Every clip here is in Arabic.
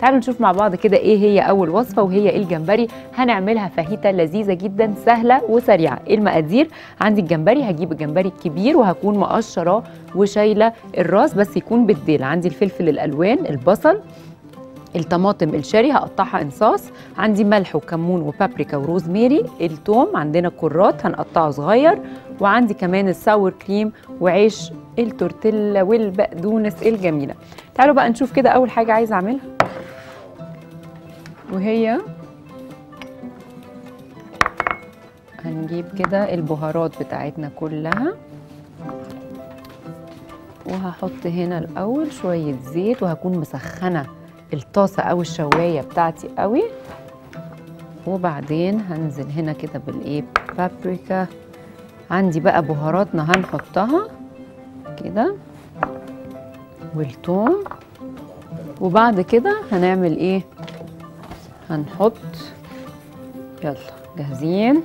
تعالوا نشوف مع بعض كده ايه هي اول وصفه، وهي الجمبري. هنعملها فاهيتا لذيذه جدا سهله وسريعه. المقادير عندي الجمبري، هجيب الجمبري الكبير وهكون مقشراه وشايله الراس بس يكون بالديل. عندي الفلفل الالوان، البصل، الطماطم الشاري هقطعها انصاص، عندي ملح وكمون وبابريكا وروزميري، التوم عندنا كرات هنقطعه صغير، وعندي كمان الساور كريم وعيش التورتيلا والبقدونس الجميله. تعالوا بقى نشوف كده اول حاجه عايزه اعملها، وهي هنجيب كده البهارات بتاعتنا كلها، وهحط هنا الاول شويه زيت، وهكون مسخنه الطاسه او الشوايه بتاعتي قوي، وبعدين هنزل هنا كده بالايه، بابريكا. عندي بقى بهاراتنا هنحطها كده والثوم، وبعد كده هنعمل ايه، هنحط، يلا جاهزين،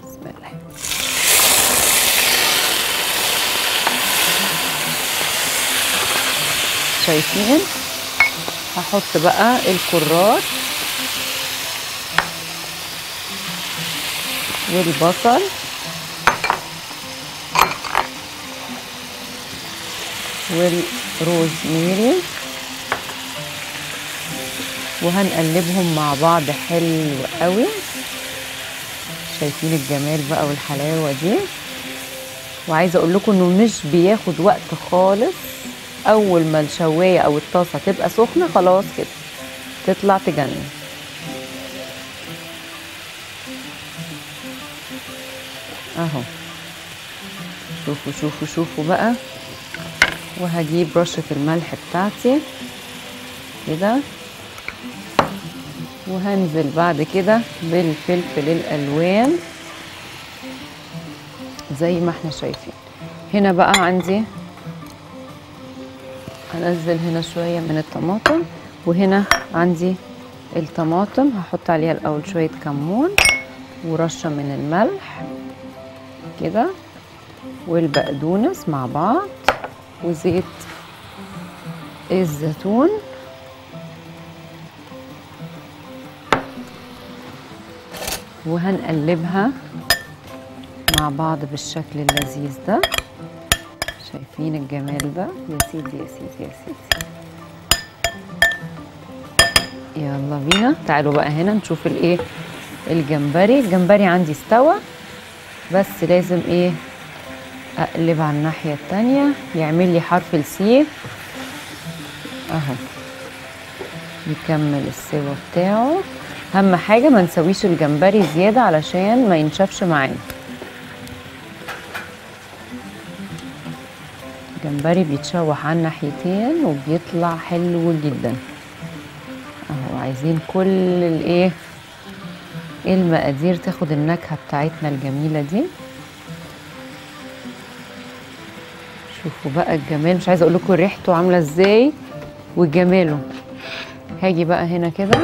بسم الله. شايفين؟ هحط بقى الكرات والبصل والروزميري، وهنقلبهم مع بعض حلو قوي. شايفين الجمال بقى والحلاوه دي؟ وعايزه اقول لكم انه مش بياخد وقت خالص، اول ما الشوايه او الطاسه تبقى سخنه خلاص كده تطلع تجنن. اهو شوفوا شوفوا شوفوا بقى. وهجيب رشه الملح بتاعتي كده، وهنزل بعد كده بالفلفل الالوان زي ما احنا شايفين. هنا بقى عندي هنزل هنا شويه من الطماطم، وهنا عندي الطماطم هحط عليها الاول شويه كمون ورشه من الملح كده، والبقدونس مع بعض، وزيت الزيتون، وهنقلبها مع بعض بالشكل اللذيذ ده. شايفين الجمال ده؟ يا سيدي يا سيدي يا سيدي، يلا بينا. تعالوا بقى هنا نشوف الايه، الجمبري. الجمبري عندي استوى، بس لازم ايه، اقلب على الناحيه التانيه يعمل لي حرف السي اهو، يكمل السوا بتاعه. اهم حاجه ما نسويش الجمبري زياده علشان ما ينشفش معانا، الجمبري بيتشوح على الناحيتين وبيطلع حلو جدا اهو. عايزين كل الايه، المقادير تاخد النكهه بتاعتنا الجميله دي. شوفوا بقى الجمال، مش عايزه اقول لكم ريحته عامله ازاي وجماله. هاجي بقى هنا كده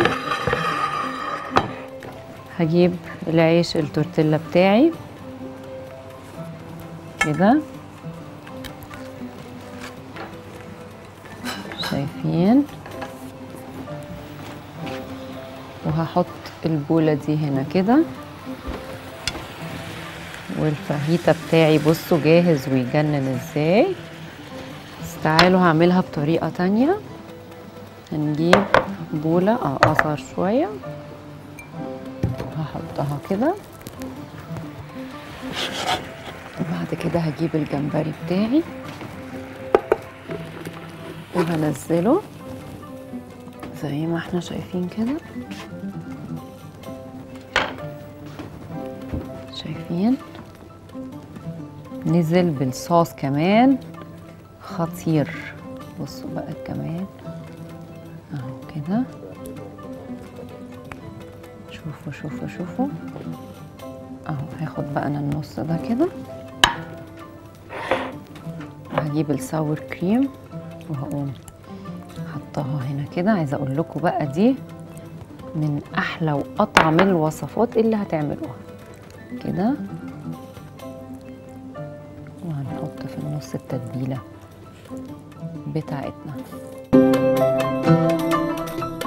هجيب العيش التورتيلا بتاعي كده، شايفين، وهحط البولة دي هنا كده، والفاهيتا بتاعي بصوا جاهز ويجنن ازاي. بس تعالوا هعملها بطريقة تانية. هنجيب بولة اقصر شوية هحطها كده، وبعد كده هجيب الجمبري بتاعي وهنزله زي ما احنا شايفين كده. شايفين؟ نزل بالصوص كمان خطير. بصوا بقى الجمال اهو كده، شوفوا شوفوا شوفوا اهو. هاخد بقى انا النص ده كده، وهجيب الساور كريم وهقوم حطها هنا كده. عايزه اقول لكم بقى دي من احلى واطعم الوصفات اللي هتعملوها كده. وهنحط في النص التتبيله بتاعتنا.